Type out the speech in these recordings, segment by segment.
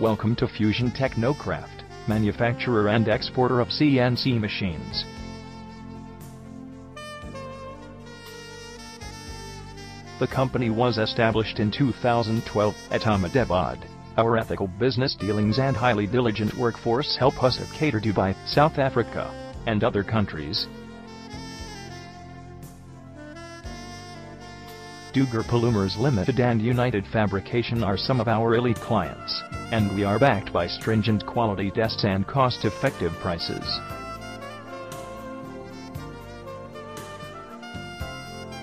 Welcome to Fusion Technocraft, manufacturer and exporter of CNC machines. The company was established in 2012 at Ahmedabad. Our ethical business dealings and highly diligent workforce help us cater to Dubai, South Africa, and other countries. Dugar Palumers Limited and United Fabrication are some of our elite clients, and we are backed by stringent quality tests and cost-effective prices.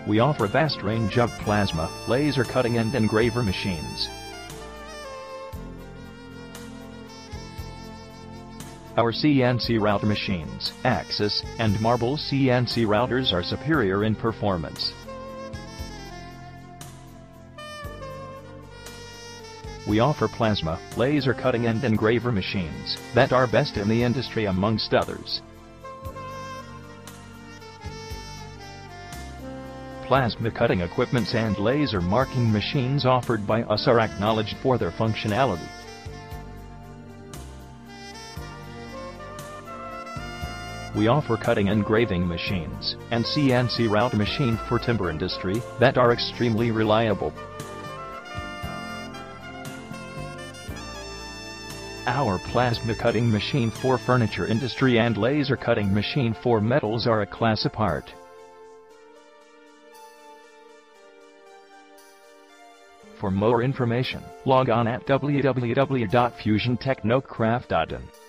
We offer a vast range of plasma, laser cutting and engraver machines. Our CNC router machines, Axis and Marble CNC routers, are superior in performance. We offer plasma, laser cutting and engraver machines that are best in the industry, amongst others. Plasma cutting equipments and laser marking machines offered by us are acknowledged for their functionality. We offer cutting and engraving machines and CNC router machine for timber industry that are extremely reliable. Our plasma cutting machine for furniture industry and laser cutting machine for metals are a class apart. For more information, log on at www.fusiontechnocraft.in.